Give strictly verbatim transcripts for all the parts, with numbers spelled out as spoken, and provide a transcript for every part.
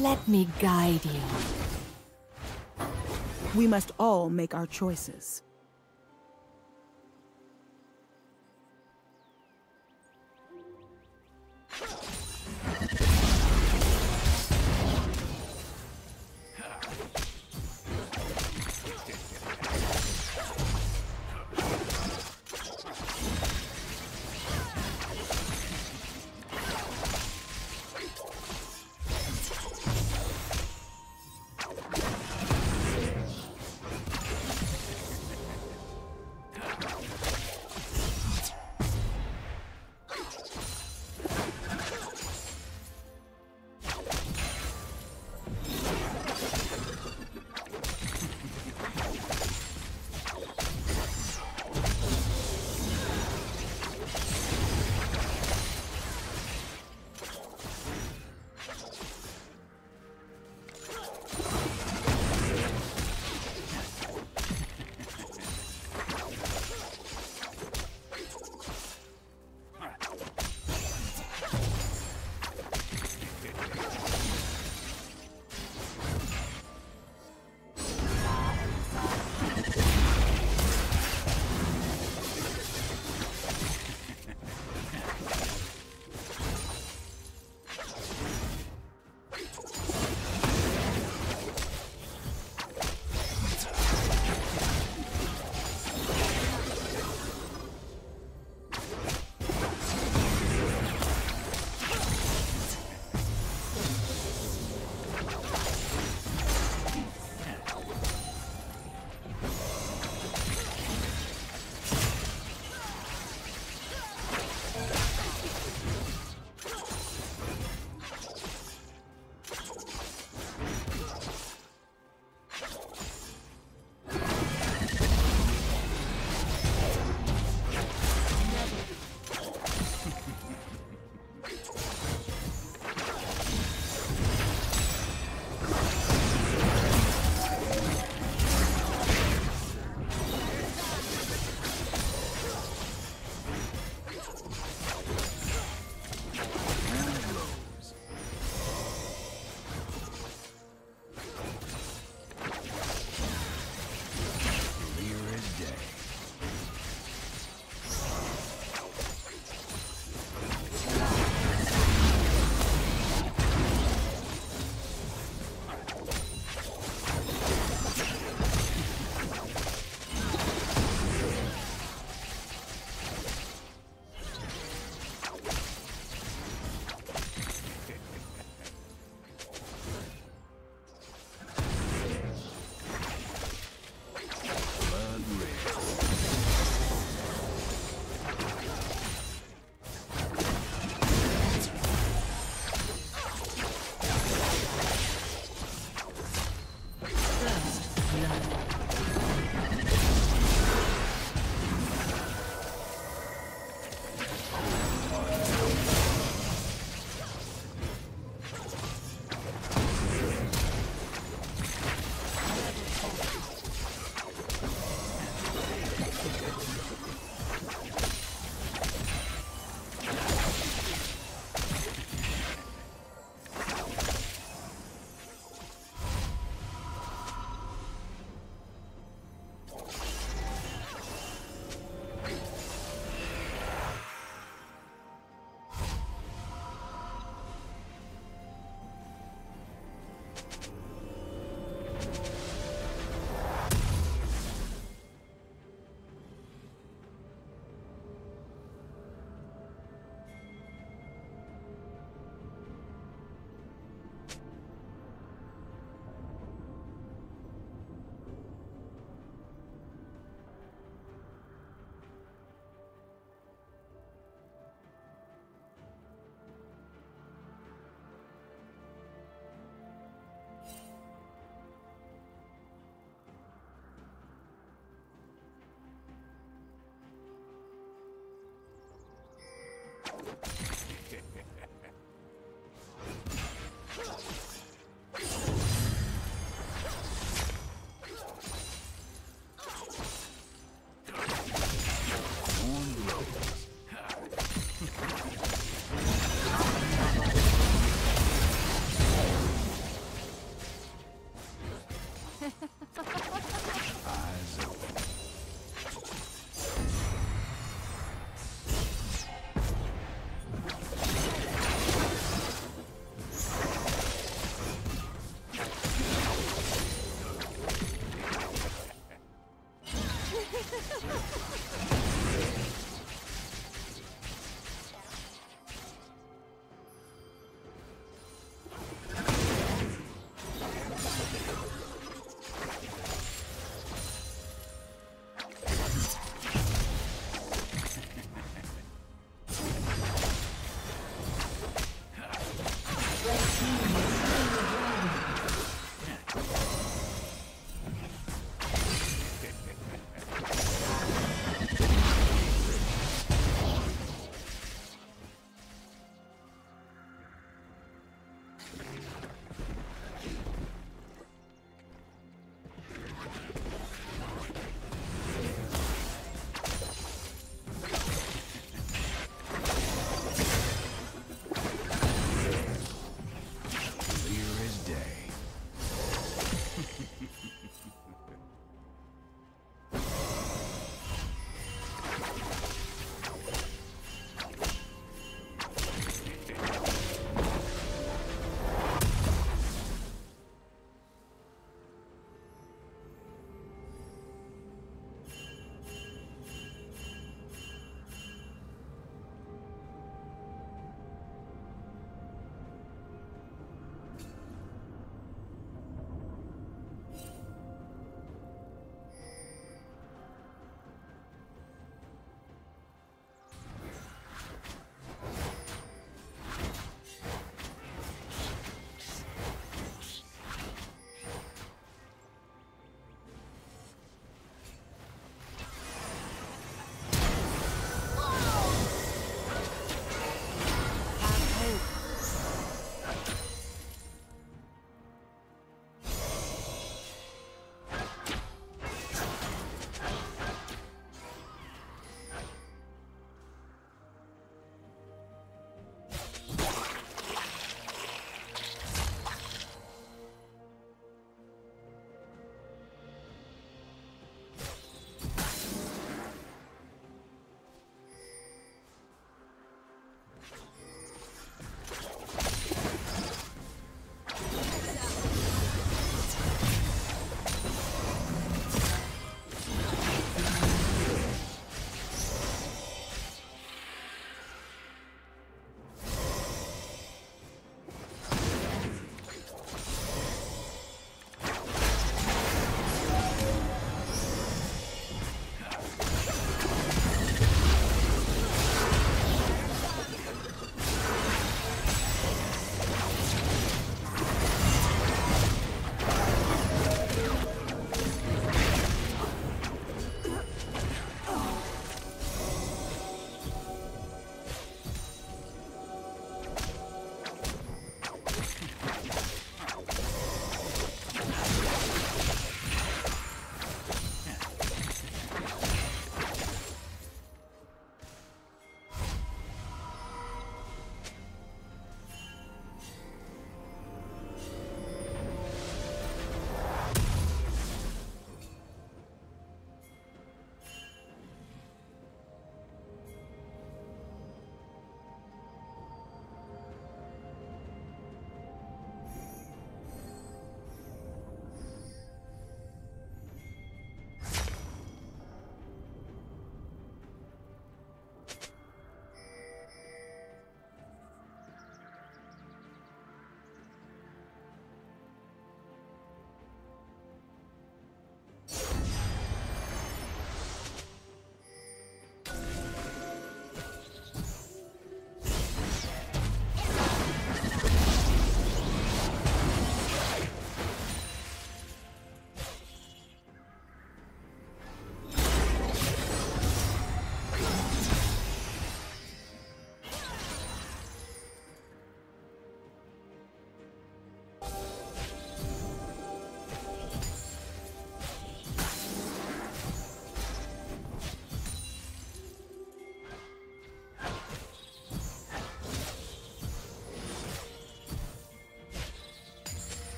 Let me guide you. We must all make our choices.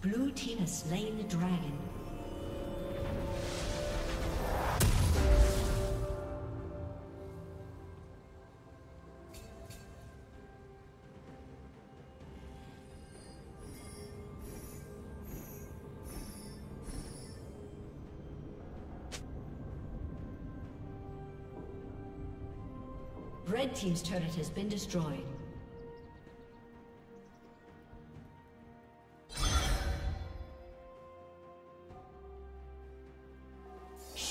Blue team has slain the dragon. Red team's turret has been destroyed.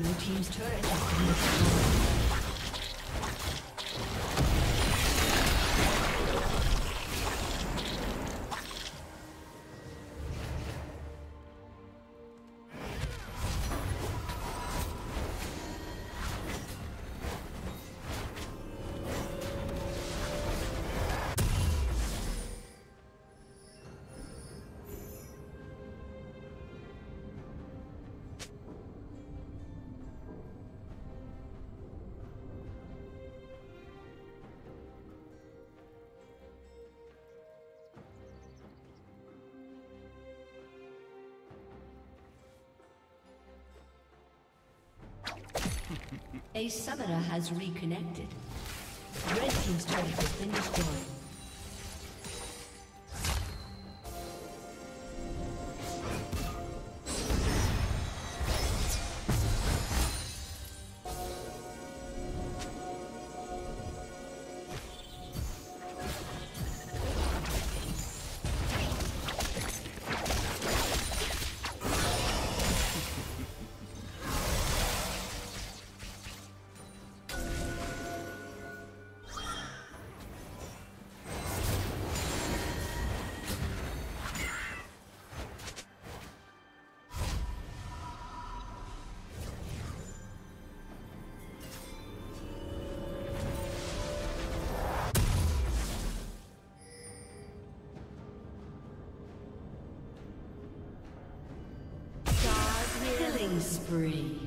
Blue team's turret has been destroyed. A summoner has reconnected. Red team's turret has been destroyed. Spree.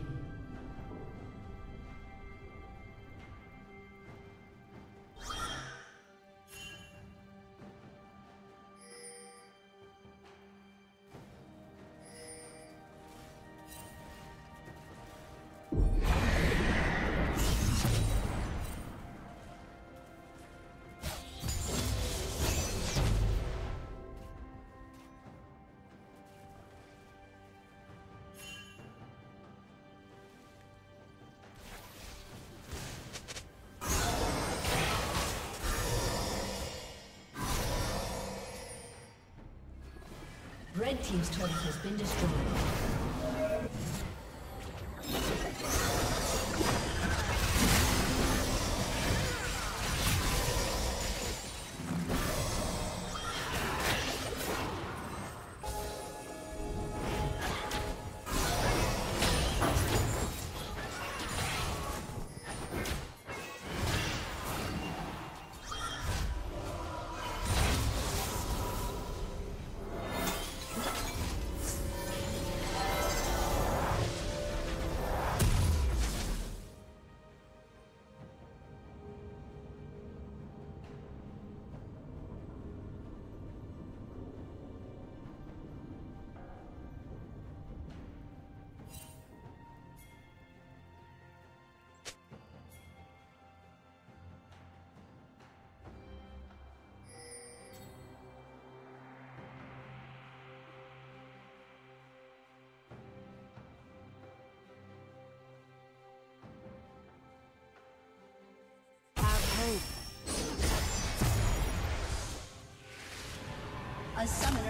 Red team's turret has been destroyed. A summoner